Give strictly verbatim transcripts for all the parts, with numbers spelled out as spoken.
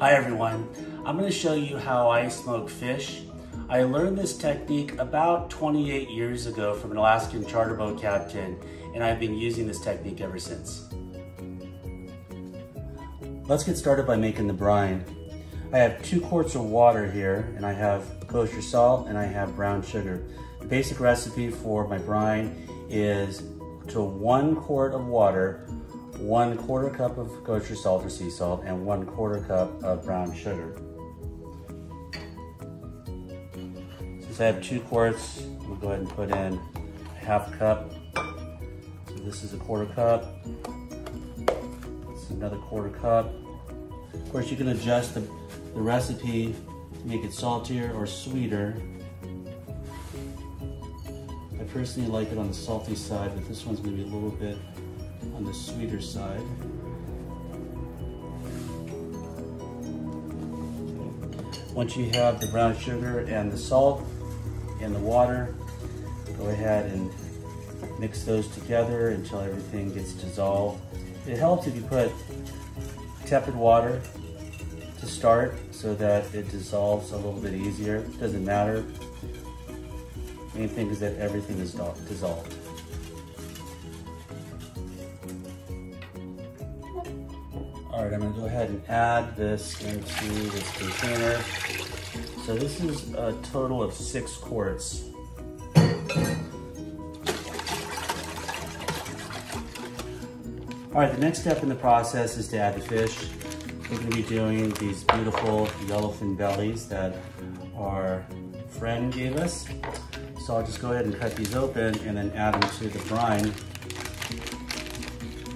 Hi everyone, I'm going to show you how I smoke fish. I learned this technique about twenty-eight years ago from an Alaskan charter boat captain, and I've been using this technique ever since. Let's get started by making the brine. I have two quarts of water here, and I have kosher salt and I have brown sugar. The basic recipe for my brine is to one quart of water, one quarter cup of kosher salt or sea salt, and one quarter cup of brown sugar. Since I have two quarts, I'm gonna go ahead and put in a half cup. So this is a quarter cup. This is another quarter cup. Of course, you can adjust the, the recipe to make it saltier or sweeter. I personally like it on the salty side, but this one's gonna be a little bit on the sweeter side. Okay. Once you have the brown sugar and the salt and the water, go ahead and mix those together until everything gets dissolved. It helps if you put tepid water to start so that it dissolves a little bit easier. It doesn't matter. The main thing is that everything is dissolved. All right, I'm gonna go ahead and add this into this container. So this is a total of six quarts. All right, the next step in the process is to add the fish. We're gonna be doing these beautiful yellowfin bellies that our friend gave us. So I'll just go ahead and cut these open and then add them to the brine.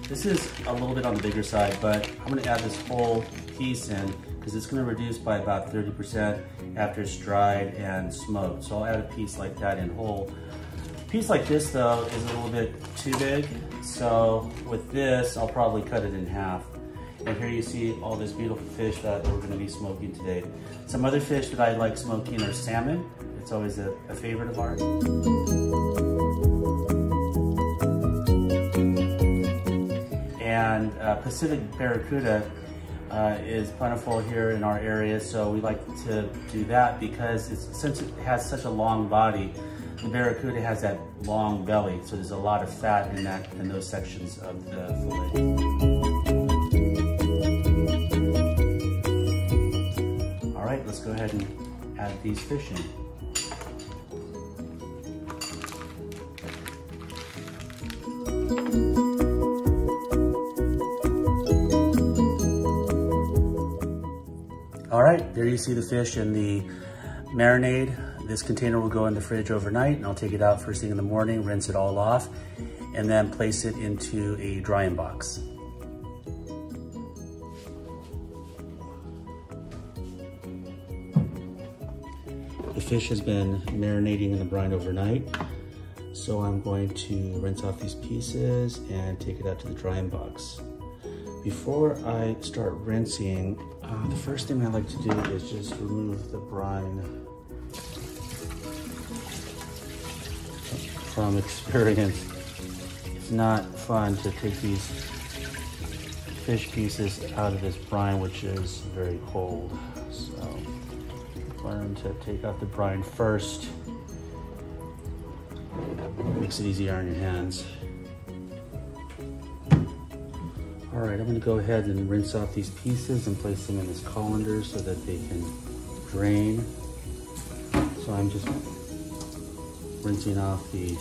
This is a little bit on the bigger side, but I'm gonna add this whole piece in because it's gonna reduce by about thirty percent after it's dried and smoked. So I'll add a piece like that in whole. A piece like this though is a little bit too big. So with this, I'll probably cut it in half. And here you see all this beautiful fish that we're gonna be smoking today. Some other fish that I like smoking are salmon. It's always a, a favorite of ours. And uh, Pacific barracuda uh, is plentiful here in our area, so we like to do that because it's, since it has such a long body, the barracuda has that long belly, so there's a lot of fat in that in those sections of the fillet. All right, let's go ahead and add these fish in. All right, there you see the fish and the marinade. This container will go in the fridge overnight, and I'll take it out first thing in the morning, rinse it all off, and then place it into a drying box. The fish has been marinating in the brine overnight, so I'm going to rinse off these pieces and take it out to the drying box. Before I start rinsing, uh, the first thing I like to do is just remove the brine. From experience, it's not fun to take these fish pieces out of this brine, which is very cold. So learn to take out the brine first. Makes it easier on your hands. All right, I'm gonna go ahead and rinse off these pieces and place them in this colander so that they can drain. So I'm just rinsing off the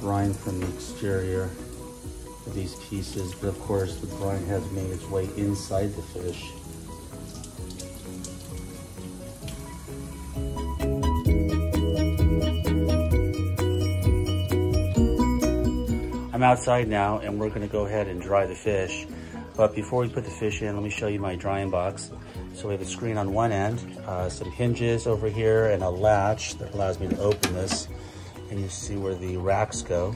brine from the exterior of these pieces, but of course the brine has made its way inside the fish. I'm outside now and we're gonna go ahead and dry the fish. But before we put the fish in, let me show you my drying box. So we have a screen on one end, uh, some hinges over here, and a latch that allows me to open this. And you see where the racks go.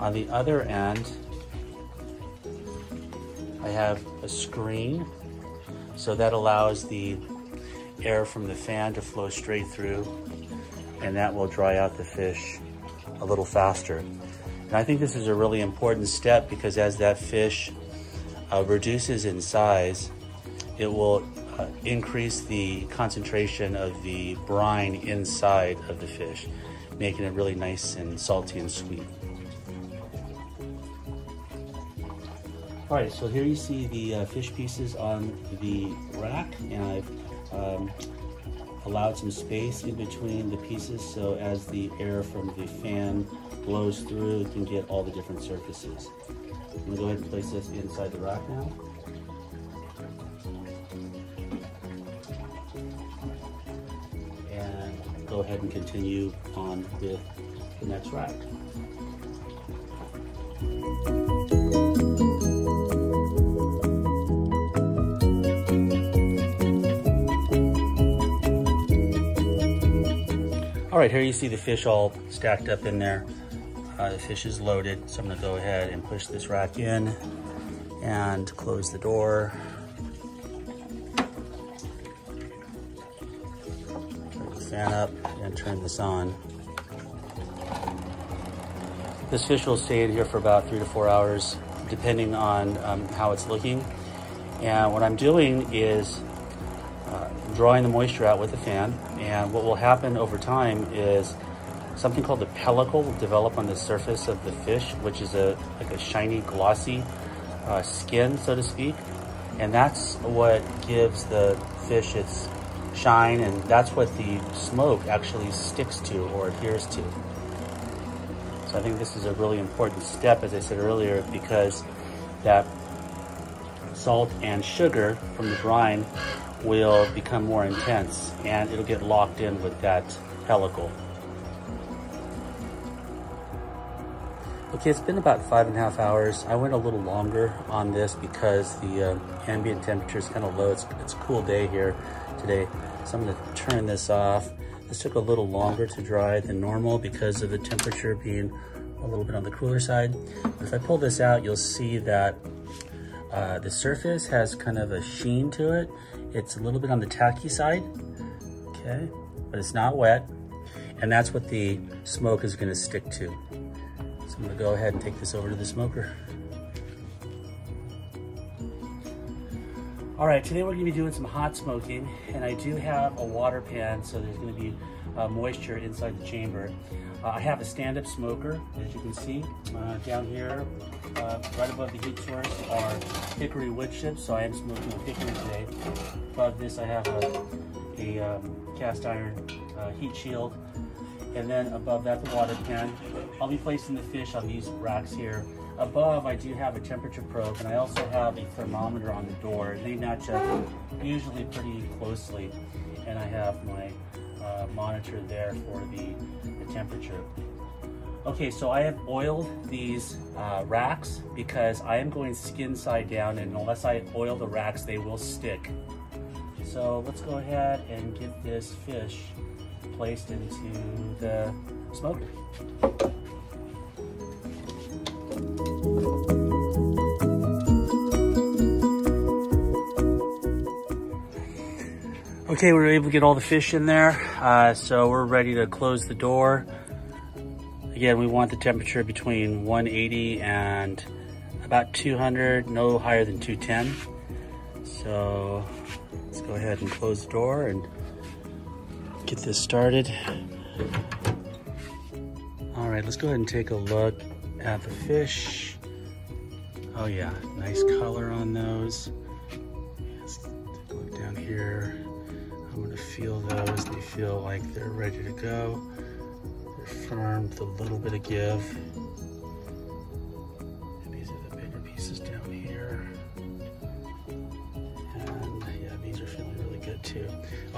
On the other end, I have a screen. So that allows the air from the fan to flow straight through, and that will dry out the fish a little faster. And I think this is a really important step because as that fish Uh, reduces in size, it will increase the concentration of the brine inside of the fish, making it really nice and salty and sweet. All right, so here you see the uh, fish pieces on the rack, and I've um, allowed some space in between the pieces so as the air from the fan blows through, you can get all the different surfaces. I'm gonna go ahead and place this inside the rack now. And go ahead and continue on with the next rack. All right, here you see the fish all stacked up in there. Uh, the fish is loaded, so I'm gonna go ahead and push this rack in and close the door. Turn the fan up and turn this on. This fish will stay in here for about three to four hours, depending on um, how it's looking. And what I'm doing is uh, drawing the moisture out with the fan. And what will happen over time is something called the pellicle will develop on the surface of the fish, which is a like a shiny, glossy uh, skin, so to speak. And that's what gives the fish its shine, and that's what the smoke actually sticks to or adheres to. So I think this is a really important step, as I said earlier, because that salt and sugar from the brine will become more intense, and it'll get locked in with that pellicle. Okay, it's been about five and a half hours. I went a little longer on this because the uh, ambient temperature is kind of low. It's, it's a cool day here today, so I'm gonna turn this off. This took a little longer to dry than normal because of the temperature being a little bit on the cooler side. But if I pull this out, you'll see that Uh, the surface has kind of a sheen to it. It's a little bit on the tacky side, okay? But it's not wet, and that's what the smoke is gonna stick to. So I'm gonna go ahead and take this over to the smoker. All right, today we're gonna be doing some hot smoking, and I do have a water pan, so there's gonna be uh, moisture inside the chamber. Uh, I have a stand-up smoker, as you can see. Uh, down here, uh, right above the heat source, are hickory wood chips, so I am smoking with hickory today. Above this, I have a, a um, cast iron uh, heat shield. And then above that, the water pan. I'll be placing the fish on these racks here. Above, I do have a temperature probe, and I also have a thermometer on the door. They match up usually pretty closely. And I have my uh, monitor there for the, the temperature. Okay, so I have oiled these uh, racks because I am going skin side down, and unless I oil the racks, they will stick. So let's go ahead and get this fish placed into the smoker. Okay, we were able to get all the fish in there, uh, so we're ready to close the door. Again, we want the temperature between one eighty and about two hundred, no higher than two ten. So let's go ahead and close the door and get this started. All right, let's go ahead and take a look at the fish. Oh yeah, nice color on those. Let's take a look down here. I'm gonna feel those. They feel like they're ready to go. They're firm with a little bit of give. And these are the bigger pieces down here. And yeah, these are feeling really good too.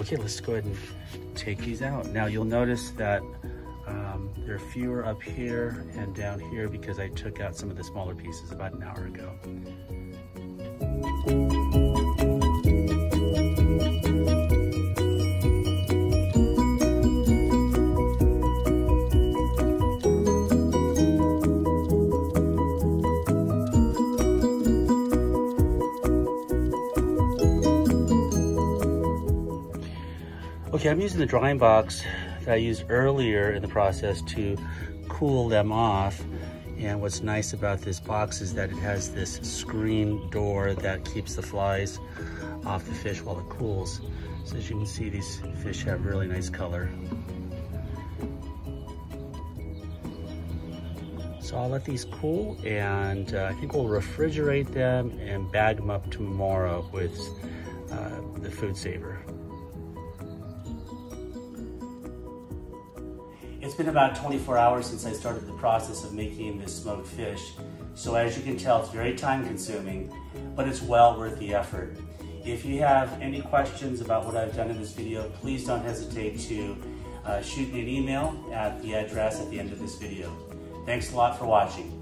Okay, let's go ahead and take these out. Now you'll notice that um, there are fewer up here and down here because I took out some of the smaller pieces about an hour ago. Okay, I'm using the drying box that I used earlier in the process to cool them off, And what's nice about this box is that it has this screen door that keeps the flies off the fish while it cools. So as you can see, these fish have really nice color. So I'll let these cool, and uh, I think we'll refrigerate them and bag them up tomorrow with uh, the Food Saver. It's been about twenty-four hours since I started the process of making this smoked fish. So as you can tell, it's very time consuming, but it's well worth the effort. If you have any questions about what I've done in this video, please don't hesitate to uh, shoot me an email at the address at the end of this video. Thanks a lot for watching.